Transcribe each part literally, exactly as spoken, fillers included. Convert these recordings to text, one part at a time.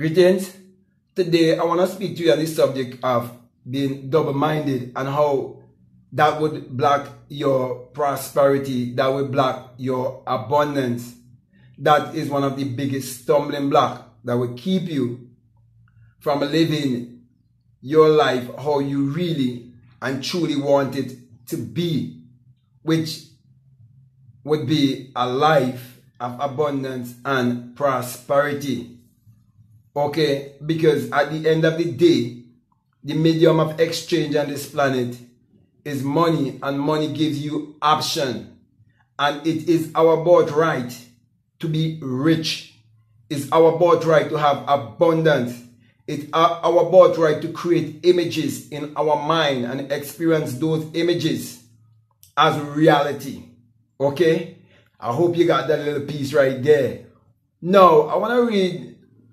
Greetings. Today I want to speak to you on the subject of being double-minded and how that would block your prosperity, that would block your abundance. That is one of the biggest stumbling blocks that will keep you from living your life how you really and truly want it to be, which would be a life of abundance and prosperity. Okay, because at the end of the day, the medium of exchange on this planet is money, and money gives you option. And it is our birthright to be rich. It's our birthright to have abundance. It's our birthright to create images in our mind and experience those images as reality. Okay, I hope you got that little piece right there. Now, I want to read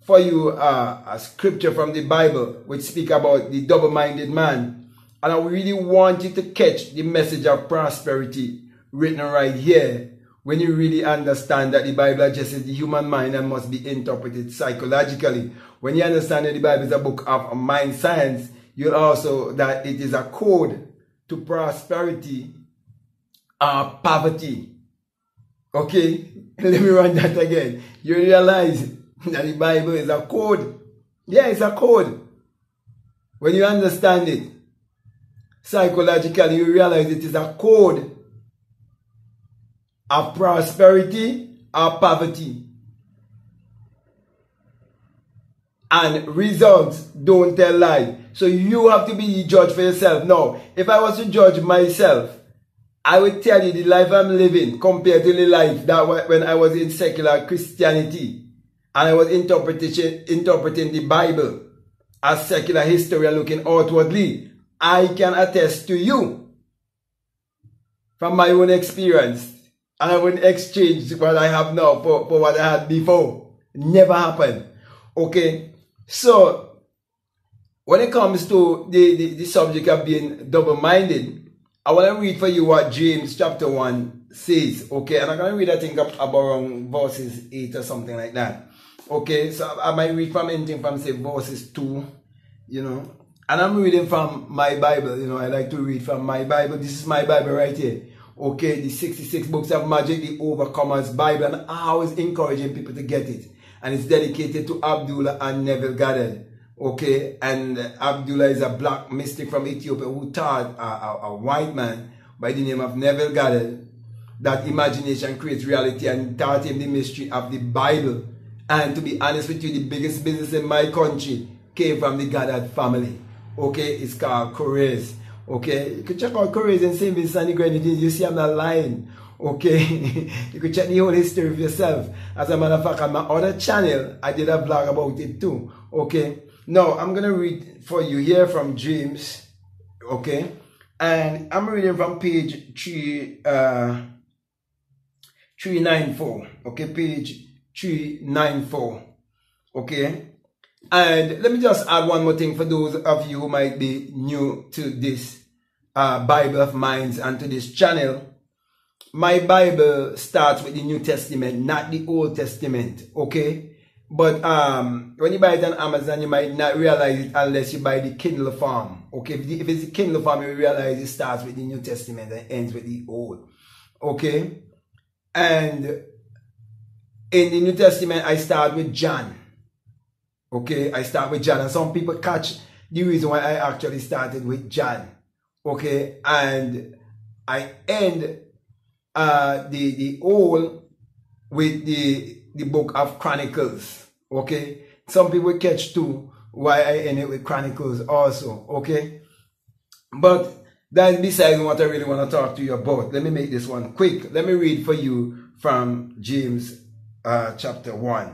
for you uh, a scripture from the Bible which speak about the double-minded man. And I really want you to catch the message of prosperity written right here when you really understand that the Bible addresses the human mind and must be interpreted psychologically. When you understand that the Bible is a book of mind science, you'll also that it is a code to prosperity or poverty. Okay, let me run that again. You realize that the Bible is a code. Yeah, it's a code. When you understand it psychologically, you realize it is a code of prosperity or poverty. And results don't tell lies. So you have to be judged for yourself. Now, if I was to judge myself, I would tell you the life I'm living compared to the life that when I was in secular Christianity. And I was interpretation, interpreting the Bible as secular history and looking outwardly. I can attest to you from my own experience. And I wouldn't exchange what I have now for, for what I had before. Never happened. Okay. So, when it comes to the, the, the subject of being double-minded, I want to read for you what James chapter one says. Okay. And I'm going to read, I think, up around verses eight or something like that. Okay, so I might read from anything from, say, verses two, you know. And I'm reading from my Bible, you know. I like to read from my Bible. This is my Bible right here. Okay, the sixty-six Books of Magic, the Overcomers Bible. And I always encouraging people to get it. And it's dedicated to Abdullah and Neville Goddard. Okay, and Abdullah is a black mystic from Ethiopia who taught a, a, a white man by the name of Neville Goddard that imagination creates reality, and taught him the mystery of the Bible. And to be honest with you, the biggest business in my country came from the Goddard family. Okay, it's called koreas. Okay, you can check out koreas and Saint Vincent the Grenadines. You see, I'm not lying. Okay, you can check the whole history for yourself. As a matter of fact, on my other channel, I did a vlog about it too. Okay, now I'm gonna read for you here from James. Okay, and I'm reading from page three, uh, three nine four. Okay, page three ninety-four. Okay, and let me just add one more thing for those of you who might be new to this uh, Bible of mine and to this channel. My Bible starts with the New Testament, not the Old Testament. Okay, but um, when you buy it on Amazon, you might not realize it unless you buy the Kindle form. Okay, if, the, if it's the Kindle form, you realize it starts with the New Testament and ends with the Old. Okay, and in the New Testament, I start with John. Okay, I start with John. And some people catch the reason why I actually started with John. Okay, and I end uh, the, the Old with the, the book of Chronicles. Okay, some people catch too why I end it with Chronicles also. Okay, but that's besides what I really want to talk to you about. Let me make this one quick. Let me read for you from James Uh, chapter one,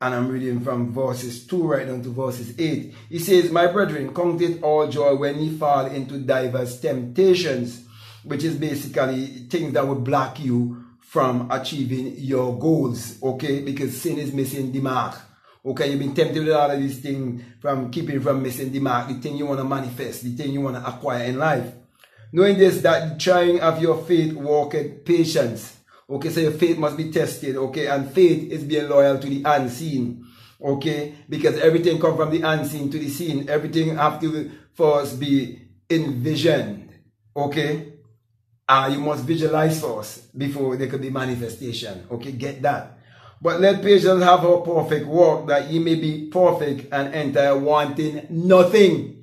and I'm reading from verses two right down to verses eight. He says, "My brethren, count it all joy when ye fall into diverse temptations," which is basically things that would block you from achieving your goals. Okay, because sin is missing the mark. Okay, you've been tempted with all of these things, from keeping from missing the mark, the thing you want to manifest, the thing you want to acquire in life. Knowing this, that the trying of your faith worketh patience. Okay, so your faith must be tested, okay, and faith is being loyal to the unseen. Okay, because everything comes from the unseen to the seen. Everything have to first be envisioned. Okay, uh, you must visualize first before there could be manifestation. Okay, get that. But let patience have her perfect work, that ye may be perfect and enter wanting nothing.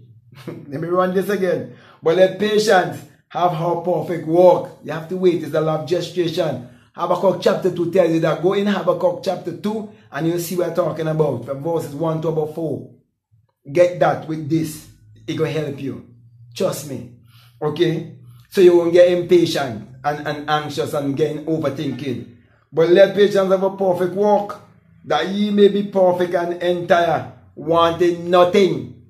Let me run this again. But let patience have her perfect work. You have to wait. It's a lot of gestation. Habakkuk chapter two tells you that. Go in Habakkuk chapter two and you'll see what I'm talking about. From verses one to about four. Get that with this. It will help you. Trust me. Okay? So you won't get impatient and, and anxious and getting overthinking. But let patience have a perfect work, that ye may be perfect and entire, wanting nothing.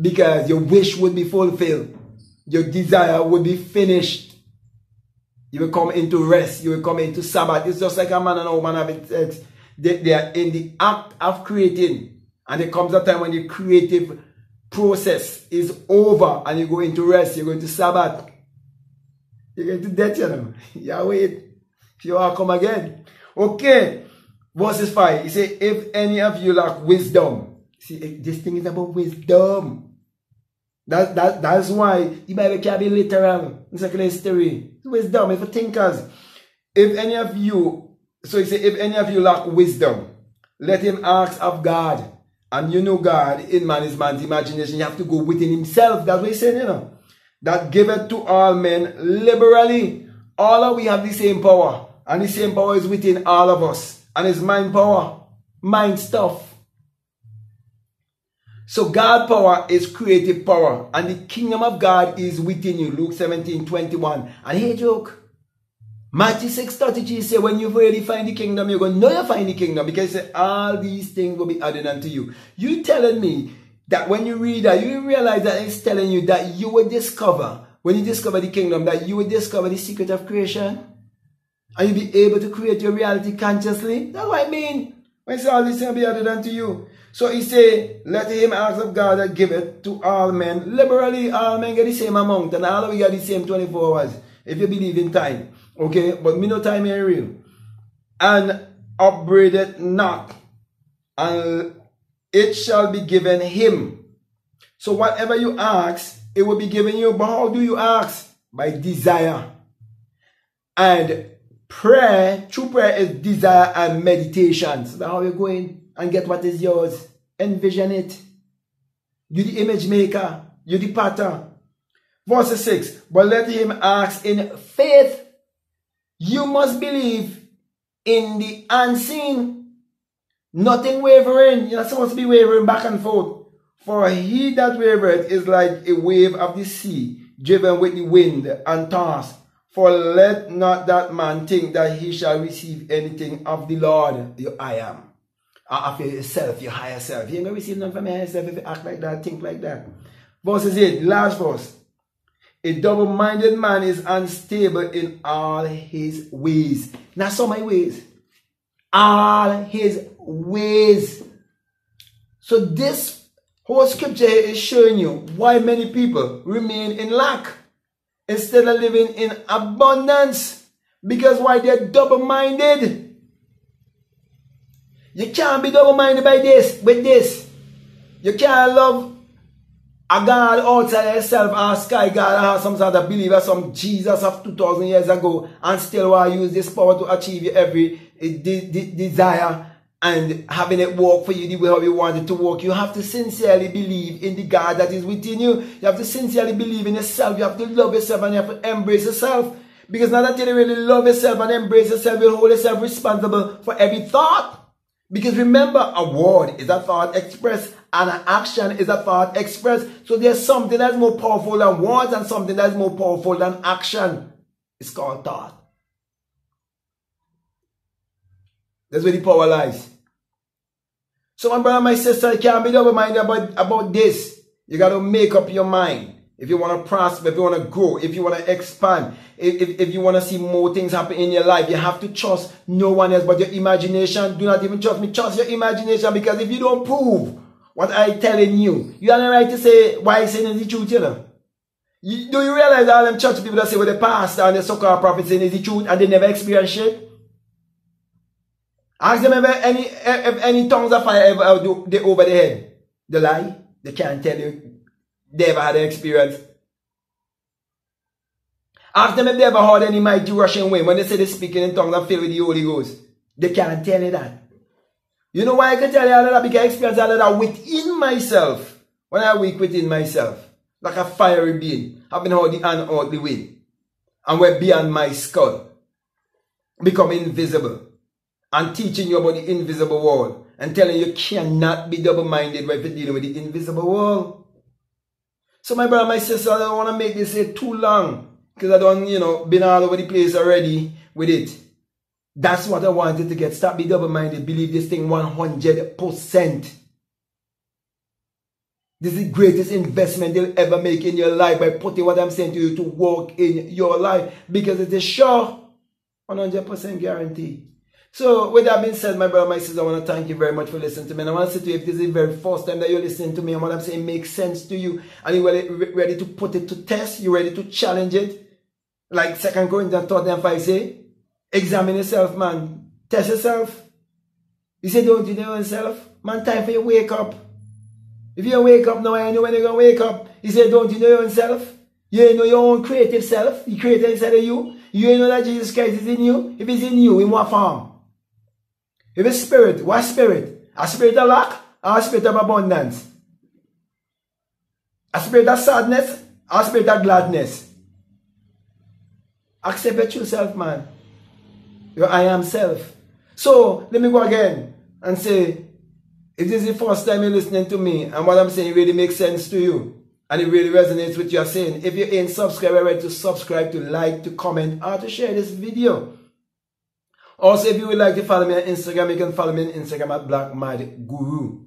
Because your wish would be fulfilled. Your desire would be finished. You will come into rest. You will come into Sabbath. It's just like a man and a woman having sex. They, they are in the act of creating. And there comes a time when the creative process is over and you go into rest. You're going to Sabbath. You're going to death, you know. You're waiting. You are come again. Okay. Verses five. He said, if any of you lack wisdom. See, this thing is about wisdom. That, that, that's why the Bible can be literal in secular history. Wisdom is for thinkers. If any of you, so he said, if any of you lack wisdom, let him ask of God. And you know God, in man is man's imagination. You have to go within himself. That's what he said, you know. That giveth to all men liberally. All of we have the same power. And the same power is within all of us. And it's mind power. Mind stuff. So God's power is creative power. And the kingdom of God is within you. Luke seventeen twenty-one. And hey, joke. Matthew six thirty-three says, when you really find the kingdom, you're going to know you find the kingdom. Because all these things will be added unto you. You telling me that when you read that, you realize that it's telling you that you will discover, when you discover the kingdom, that you will discover the secret of creation. And you'll be able to create your reality consciously. That's what I mean. When it's all these things will be added unto you. So he said, let him ask of God that giveth to all men liberally. All men get the same amount, and all of you get the same twenty-four hours if you believe in time. Okay, but me no time ain't real. And upbraideth not, and it shall be given him. So whatever you ask, it will be given you. But how do you ask? By desire. And prayer, true prayer is desire and meditation. So that's how you're going. And get what is yours. Envision it. You're the image maker. You're the pattern. Verse six. But let him ask in faith. You must believe in the unseen. Nothing wavering. You're not supposed to be wavering back and forth. For he that wavereth is like a wave of the sea, driven with the wind and tossed. For let not that man think that he shall receive anything of the Lord. Your I am. Of yourself, your higher self. You ain't going to receive none from your higher self if you act like that, think like that. Verses eight, last verse. A double-minded man is unstable in all his ways. Not so many ways. All his ways. So this whole scripture is showing you why many people remain in lack instead of living in abundance. Because why? They're double-minded. You can't be double-minded by this, with this. You can't love a God outside yourself, or sky God, or some sort of believer, some Jesus of two thousand years ago, and still want to use this power to achieve your every de de desire and having it work for you the way how you want it to work. You have to sincerely believe in the God that is within you. You have to sincerely believe in yourself. You have to love yourself and you have to embrace yourself. Because now that you really love yourself and embrace yourself, you'll hold yourself responsible for every thought. Because remember, a word is a thought expressed and an action is a thought expressed. So there's something that's more powerful than words and something that's more powerful than action. It's called thought. That's where the power lies. So my brother and my sister, you can't be double-minded about, about this. You got to make up your mind. If you want to prosper, if you want to grow, if you want to expand, if, if, if you want to see more things happen in your life, you have to trust no one else but your imagination. Do not even trust me. Trust your imagination, because if you don't prove what I'm telling you, you have the right to say why I'm saying is the truth, you know. You, do you realize all them church people that say, well, the pastor and the so-called prophet saying is the truth and they never experience it? Ask them if any, if any tongues of fire ever do, they over their head. They lie. They can't tell you. They ever had an experience. Ask them if they ever heard any mighty rushing wind. When they say they're speaking in tongues and filled with the Holy Ghost, they can't tell you that. You know why I can tell you all of that? Because I experience all of that within myself. When I weak within myself, like a fiery being, having all the unearthly wind, and we're beyond my skull, become invisible, and teaching you about the invisible world, and telling you cannot be double-minded when you're dealing with the invisible world. So my brother, my sister, I don't want to make this too long, because I don't, you know, been all over the place already with it. That's what I wanted to get. Stop being double-minded. Believe this thing one hundred percent. This is the greatest investment they'll ever make in your life, by putting what I'm saying to you to work in your life, because it is sure, one hundred percent guarantee. So with that being said, my brother, my sister, I want to thank you very much for listening to me. And I want to say to you, if this is the very first time that you're listening to me and what I'm saying makes sense to you, and you're ready to put it to test, you're ready to challenge it, like Second Corinthians thirteen and five say, examine yourself, man. Test yourself. You say, don't you know yourself? Man, time for you to wake up. If you don't wake up now, I know when you're going to wake up. You say, don't you know yourself? You ain't know your own creative self. He created inside of you. You ain't know that Jesus Christ is in you. If he's in you, in what form? If it's spirit, what spirit? A spirit of lack or a spirit of abundance? A spirit of sadness or a spirit of gladness? Accept it yourself, man. Your I am self. So, let me go again and say, if this is the first time you're listening to me and what I'm saying really makes sense to you and it really resonates with your saying, if you ain't subscribed already, to subscribe, to like, to comment, or to share this video. Also, if you would like to follow me on Instagram, you can follow me on Instagram at Black Mad Guru.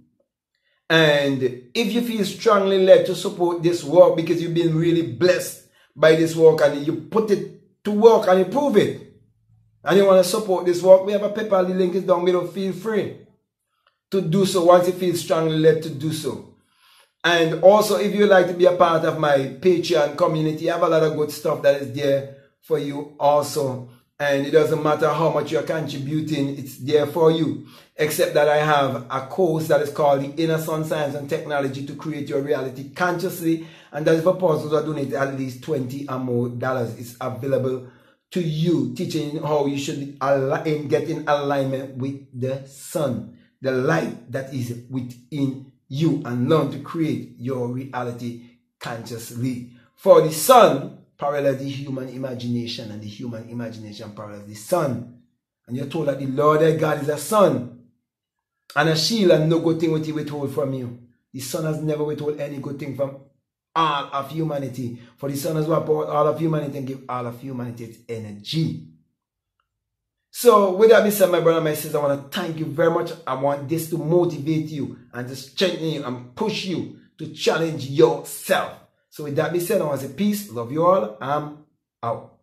And if you feel strongly led to support this work because you've been really blessed by this work and you put it to work and you prove it, and you want to support this work, we have a PayPal. The link is down below. Feel free to do so once you feel strongly led to do so. And also, if you'd like to be a part of my Patreon community, I have a lot of good stuff that is there for you also. And it doesn't matter how much you're contributing, it's there for you. Except that I have a course that is called The Inner Sun Science and Technology to Create Your Reality Consciously. And that is for persons that donate at least twenty dollars or more. It's available to you, teaching how you should get in alignment with the sun, the light that is within you, and learn to create your reality consciously. For the sun parallels the human imagination, and the human imagination parallels the sun. And you're told that the Lord thy God is a sun and a shield, and no good thing will he withhold from you. The sun has never withheld any good thing from all of humanity, for the sun has poured well, all of humanity and give all of humanity its energy. So with that being said, my brother and my sister, I want to thank you very much. I want this to motivate you and to strengthen you and push you to challenge yourself. So with that being said, I want to say peace, love you all, I'm out.